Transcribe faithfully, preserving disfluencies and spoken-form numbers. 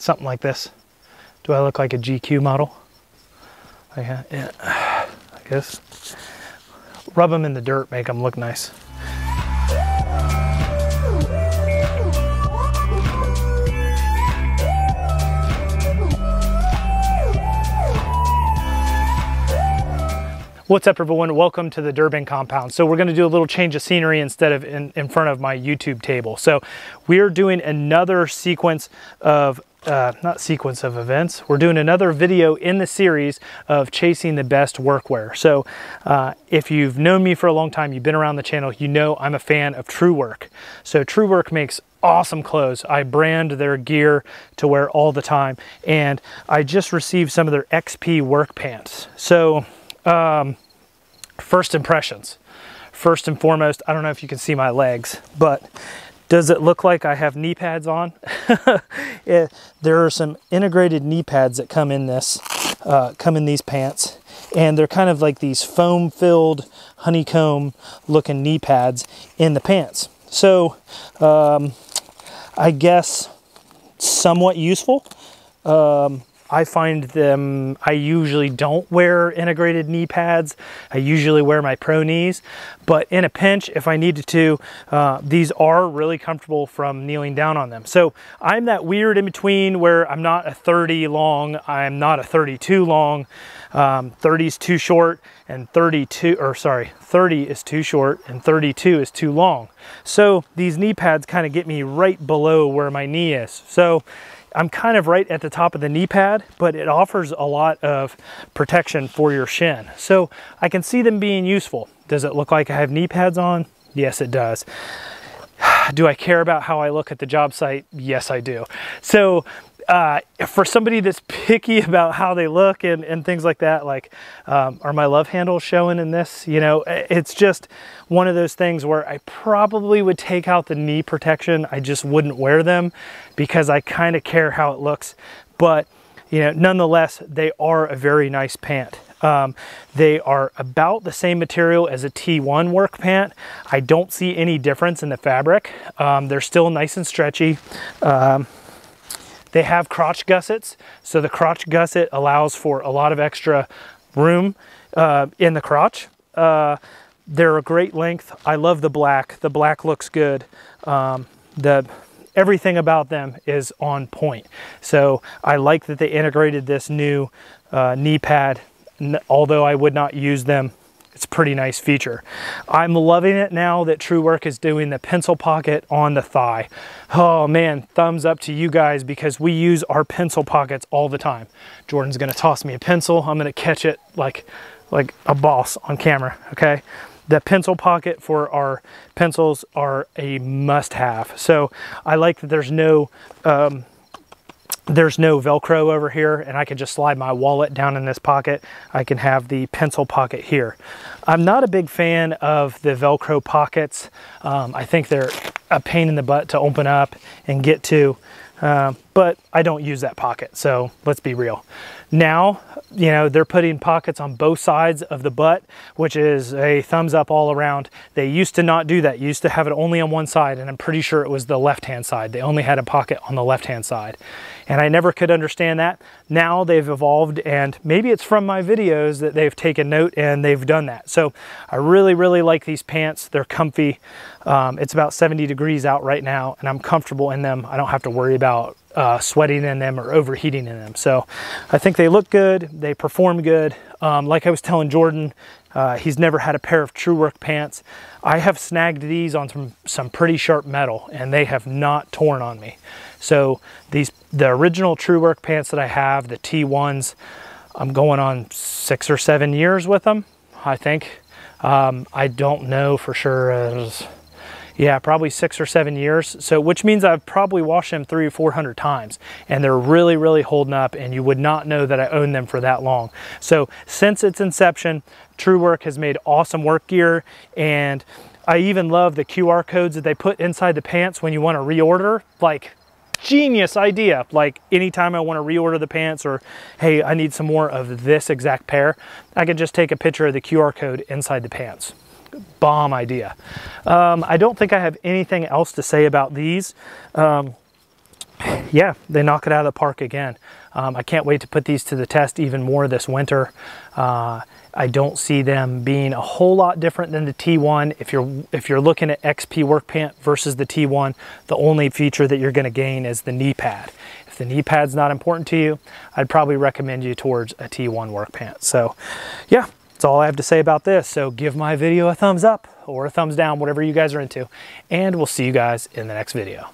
something like this. Do I look like a G Q model? I, uh, yeah, I guess. Rub them in the dirt, make them look nice. What's up everyone, welcome to the Durbin compound. So we're gonna do a little change of scenery instead of in, in front of my YouTube table. So we're doing another sequence of, uh, not sequence of events, we're doing another video in the series of chasing the best workwear. So uh, if you've known me for a long time, you've been around the channel, you know I'm a fan of Truewerk. So Truewerk makes awesome clothes. I brand their gear to wear all the time. And I just received some of their X P work pants. So Um, first impressions. First and foremost, I don't know if you can see my legs, but does it look like I have knee pads on? Yeah, there are some integrated knee pads that come in this, uh, come in these pants, and they're kind of like these foam-filled, honeycomb-looking knee pads in the pants. So, um, I guess somewhat useful. Um, I find them, I usually don't wear integrated knee pads. I usually wear my pro knees, but in a pinch, if I needed to, uh, these are really comfortable from kneeling down on them. So I'm that weird in between where I'm not a thirty long, I'm not a thirty-two long, um, thirty is too short and thirty-two, or sorry, thirty is too short and thirty-two is too long. So these knee pads kind of get me right below where my knee is. So I'm kind of right at the top of the knee pad, but it offers a lot of protection for your shin. So I can see them being useful. Does it look like I have knee pads on? Yes, it does. Do I care about how I look at the job site? Yes, I do. So uh, for somebody that's picky about how they look and, and things like that, like um, are my love handles showing in this? You know, it's just one of those things where I probably would take out the knee protection. I just wouldn't wear them because I kind of care how it looks. But, you know, nonetheless, they are a very nice pant. Um, they are about the same material as a T one work pant. I don't see any difference in the fabric. Um, they're still nice and stretchy. Um, they have crotch gussets. So the crotch gusset allows for a lot of extra room uh, in the crotch. Uh, they're a great length. I love the black. The black looks good. Um, the everything about them is on point. So I like that they integrated this new uh, knee pad. Although I would not use them, it's a pretty nice feature. I'm loving it now that Truewerk is doing the pencil pocket on the thigh. Oh man, thumbs up to you guys because we use our pencil pockets all the time. Jordan's gonna toss me a pencil. I'm gonna catch it like, like a boss on camera, okay? The pencil pocket for our pencils are a must-have. So I like that there's no, um, there's no Velcro over here and I can just slide my wallet down in this pocket. I can have the pencil pocket here. I'm not a big fan of the Velcro pockets. Um, I think they're a pain in the butt to open up and get to, uh, but I don't use that pocket. So let's be real. Now, you know, they're putting pockets on both sides of the butt, which is a thumbs up all around. They used to not do that. You used to have it only on one side, and I'm pretty sure it was the left-hand side. They only had a pocket on the left-hand side. And I never could understand that. Now they've evolved, and maybe it's from my videos that they've taken note and they've done that. So I really, really like these pants. They're comfy. Um, it's about seventy degrees out right now, and I'm comfortable in them. I don't have to worry about Uh, sweating in them or overheating in them. So I think they look good. They perform good. Um, like I was telling Jordan, uh, he's never had a pair of Truewerk pants. I have snagged these on some, some pretty sharp metal and they have not torn on me. So these, the original Truewerk pants that I have, the T ones, I'm going on six or seven years with them, I think. Um, I don't know for sure. Uh, Yeah, probably six or seven years. So, which means I've probably washed them three or four hundred times, and they're really, really holding up. And you would not know that I owned them for that long. So, since its inception, Truewerk has made awesome work gear, and I even love the Q R codes that they put inside the pants when you want to reorder. Like, genius idea. Like, anytime I want to reorder the pants, or hey, I need some more of this exact pair, I can just take a picture of the Q R code inside the pants. Bomb idea. Um, I don't think I have anything else to say about these. Um, yeah, they knock it out of the park again. Um, I can't wait to put these to the test even more this winter. Uh, I don't see them being a whole lot different than the T one. If you're, if you're looking at X P work pant versus the T one, the only feature that you're gonna gain is the knee pad. If the knee pad's not important to you, I'd probably recommend you towards a T one work pant. So yeah, that's all I have to say about this. So give my video a thumbs up or a thumbs down, whatever you guys are into, and we'll see you guys in the next video.